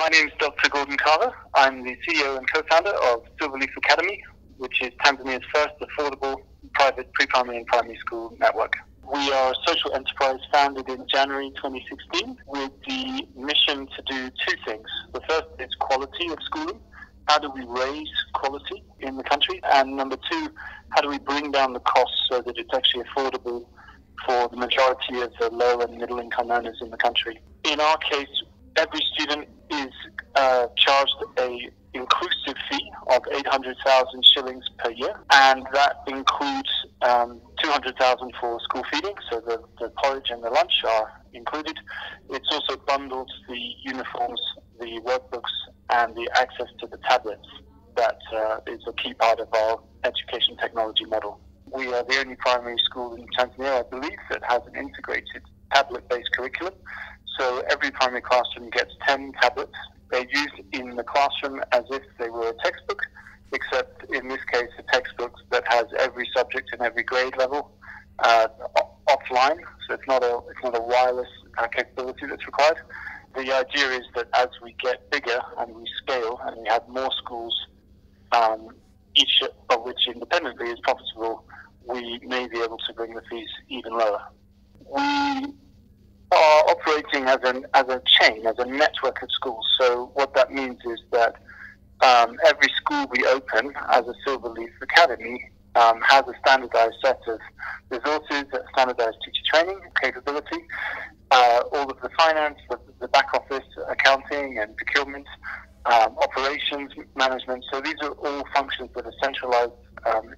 My name is Dr. Gordon Carver. I'm the CEO and co-founder of Silverleaf Academy, which is Tanzania's first affordable private pre-primary and primary school network. We are a social enterprise founded in January 2016 with the mission to do two things. The first is quality of schooling. How do we raise quality in the country? And number two, how do we bring down the costs so that it's actually affordable for the majority of the low and middle income earners in the country? In our case, every student is charged a inclusive fee of 800,000 shillings per year, and that includes 200,000 for school feeding, so the porridge and the lunch are included. It's also bundled the uniforms, the workbooks, and the access to the tablets. That is a key part of our education technology model. We are the only primary school in Tanzania, I believe, that has an integrated tablet-based curriculum. So every primary classroom gets 10 tablets. They're used in the classroom as if they were a textbook, except in this case a textbook that has every subject and every grade level offline. So it's not a wireless capability that's required. The idea is that as we get bigger and we scale and we have more schools, each of which independently is profitable, we may be able to bring the fees even lower. We are operating as a chain, as a network of schools. So what that means is that every school we open as a Silverleaf Academy has a standardized set of resources, standardized teacher training capability, all of the finance, the back office, accounting and procurement, operations management. So these are all functions that are centralized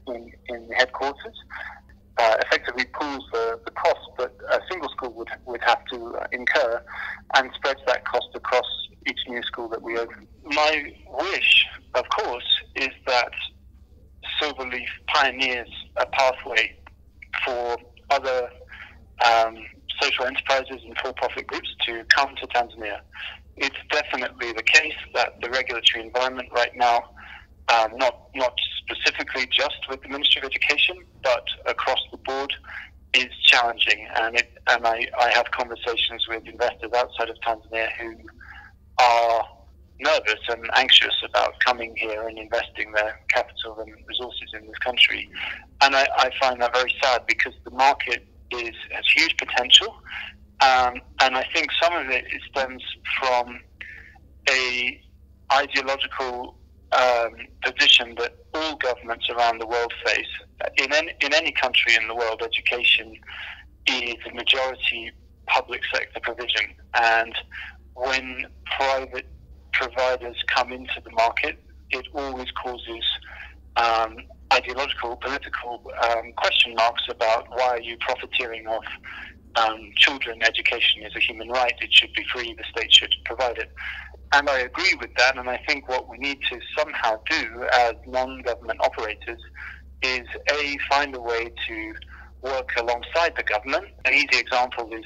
in the headquarters. Effectively pools the cost that a single school would have to incur and spreads that cost across each new school that we open. My wish, of course, is that Silverleaf pioneers a pathway for other social enterprises and for-profit groups to come to Tanzania. It's definitely the case that the regulatory environment right now, not specifically just with the Ministry of Education, but across the board, is challenging. And I have conversations with investors outside of Tanzania who are nervous and anxious about coming here and investing their capital and resources in this country. And I find that very sad, because the market has huge potential. And I think some of it stems from an ideological position that all governments around the world face. In any country in the world, education is a majority public sector provision, and when private providers come into the market, it always causes ideological, political question marks about why are you profiteering off children. Education is a human right. It should be free. The state should provide it. And I agree with that, and I think what we need to somehow do as non-government operators is, A, find a way to work alongside the government. An easy example is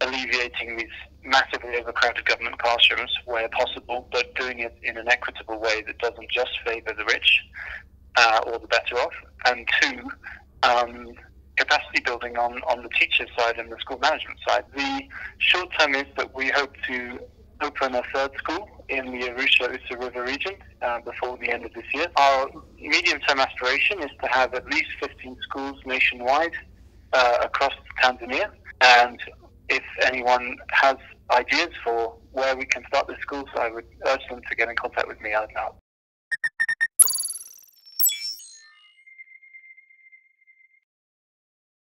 alleviating these massively overcrowded government classrooms where possible, but doing it in an equitable way that doesn't just favour the rich or the better off. And two, capacity building on the teacher side and the school management side. The short term is that we hope to open a third school in the Arusha-Usa River region before the end of this year. Our medium-term aspiration is to have at least 15 schools nationwide across Tanzania. And if anyone has ideas for where we can start the schools, I would urge them to get in contact with me. I'd help.